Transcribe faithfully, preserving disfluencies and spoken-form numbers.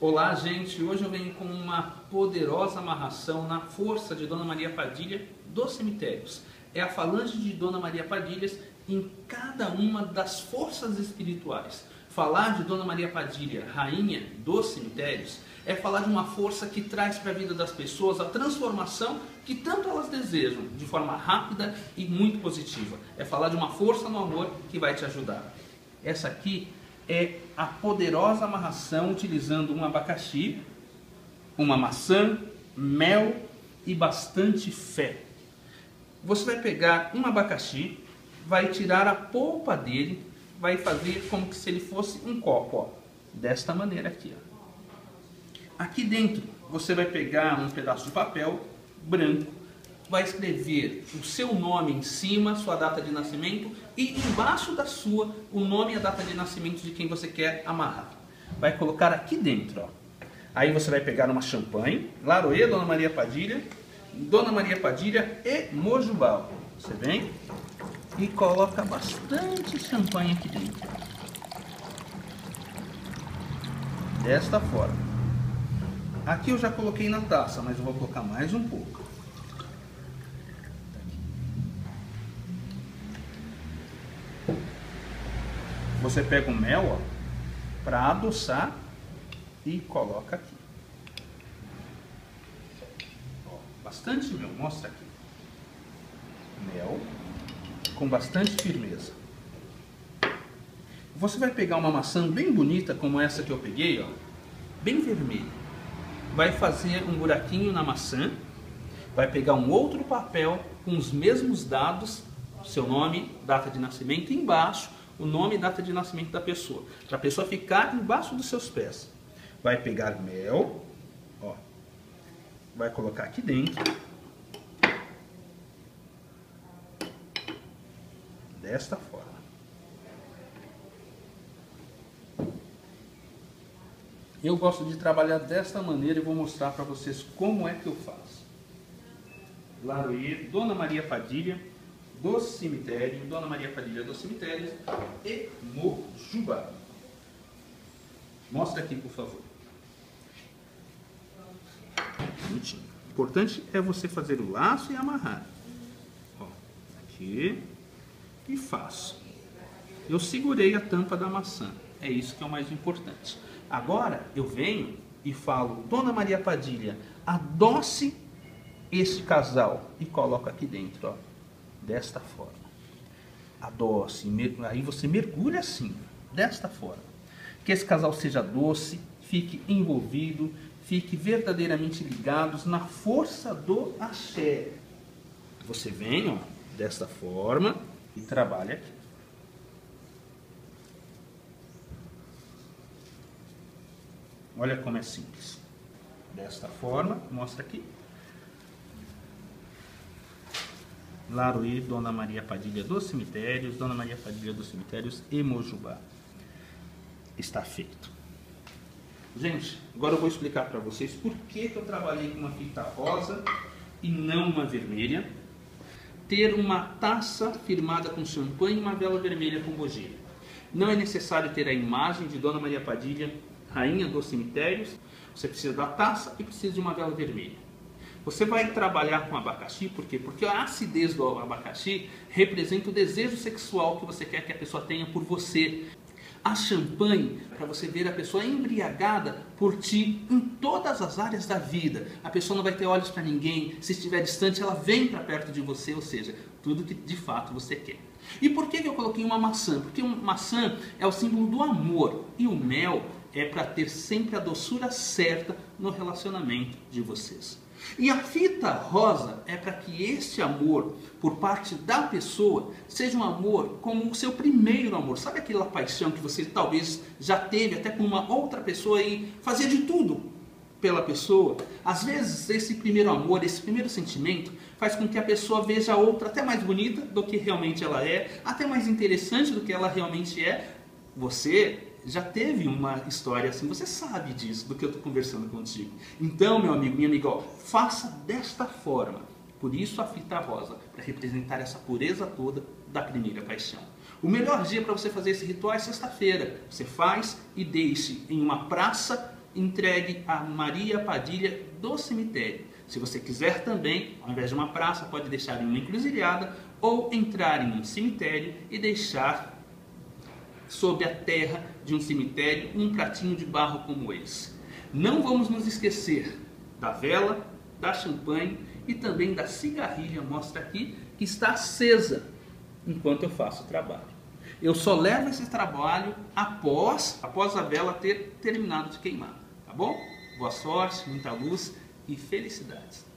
Olá gente, hoje eu venho com uma poderosa amarração na força de Dona Maria Padilha dos cemitérios. É a falange de Dona Maria Padilha em cada uma das forças espirituais. Falar de Dona Maria Padilha, rainha dos cemitérios, é falar de uma força que traz para a vida das pessoas a transformação que tanto elas desejam, de forma rápida e muito positiva. É falar de uma força no amor que vai te ajudar. Essa aqui é a poderosa amarração utilizando um abacaxi, uma maçã, mel e bastante fé. Você vai pegar um abacaxi, vai tirar a polpa dele, vai fazer como se ele fosse um copo, ó, desta maneira aqui. Ó. Aqui dentro você vai pegar um pedaço de papel branco, vai escrever o seu nome em cima, sua data de nascimento, e embaixo da sua, o nome e a data de nascimento de quem você quer amarrar. Vai colocar aqui dentro, ó. Aí você vai pegar uma champanhe, Laroê, Dona Maria Padilha, Dona Maria Padilha e Mojubá. Você vem e coloca bastante champanhe aqui dentro. Desta forma. Aqui eu já coloquei na taça, mas eu vou colocar mais um pouco. Você pega o mel para adoçar e coloca aqui. Ó, bastante mel, mostra aqui. Mel com bastante firmeza. Você vai pegar uma maçã bem bonita como essa que eu peguei, ó, bem vermelha. Vai fazer um buraquinho na maçã, vai pegar um outro papel com os mesmos dados, seu nome, data de nascimento, embaixo o nome e data de nascimento da pessoa, para a pessoa ficar embaixo dos seus pés. Vai pegar mel, ó, vai colocar aqui dentro, desta forma. Eu gosto de trabalhar desta maneira e vou mostrar para vocês como é que eu faço. Laroê, Dona Maria Padilha do cemitério, Dona Maria Padilha dos cemitérios e Mojubá. Mostra aqui, por favor. Bonitinho. O importante é você fazer o laço e amarrar. Ó, aqui. E faço. Eu segurei a tampa da maçã. É isso que é o mais importante. Agora eu venho e falo, Dona Maria Padilha, adoce este casal. E coloco aqui dentro, ó. Desta forma. Adoce, aí você mergulha assim, desta forma. Que esse casal seja doce, fique envolvido, fique verdadeiramente ligados na força do axé. Você vem, ó, desta forma e trabalha aqui. Olha como é simples. Desta forma, mostra aqui. Laroê, Dona Maria Padilha dos cemitérios, Dona Maria Padilha dos cemitérios e Mojubá. Está feito. Gente, agora eu vou explicar para vocês por que, que eu trabalhei com uma fita rosa e não uma vermelha. Ter uma taça firmada com champanhe e uma vela vermelha com bogia. Não é necessário ter a imagem de Dona Maria Padilha, rainha dos cemitérios. Você precisa da taça e precisa de uma vela vermelha. Você vai trabalhar com abacaxi, por quê? Porque a acidez do abacaxi representa o desejo sexual que você quer que a pessoa tenha por você. A champanhe, para você ver a pessoa embriagada por ti em todas as áreas da vida. A pessoa não vai ter olhos para ninguém, se estiver distante ela vem para perto de você, ou seja, tudo que de fato você quer. E por que eu coloquei uma maçã? Porque uma maçã é o símbolo do amor e o mel é para ter sempre a doçura certa no relacionamento de vocês. E a fita rosa é para que este amor, por parte da pessoa, seja um amor como o seu primeiro amor. Sabe aquela paixão que você talvez já teve até com uma outra pessoa e fazia de tudo pela pessoa? Às vezes esse primeiro amor, esse primeiro sentimento, faz com que a pessoa veja a outra até mais bonita do que realmente ela é, até mais interessante do que ela realmente é. Você já teve uma história assim, você sabe disso, do que eu estou conversando contigo. Então, meu amigo, minha amiga, ó, faça desta forma. Por isso a fita rosa, para representar essa pureza toda da primeira paixão. O melhor dia para você fazer esse ritual é sexta-feira. Você faz e deixe em uma praça entregue a Maria Padilha do cemitério. Se você quiser também, ao invés de uma praça, pode deixar em uma encruzilhada ou entrar em um cemitério e deixar sobre a terra de um cemitério um pratinho de barro como esse. Não vamos nos esquecer da vela, da champanhe e também da cigarrilha, mostra aqui, que está acesa enquanto eu faço o trabalho. Eu só levo esse trabalho após, após a vela ter terminado de queimar, tá bom? Boa sorte, muita luz e felicidades.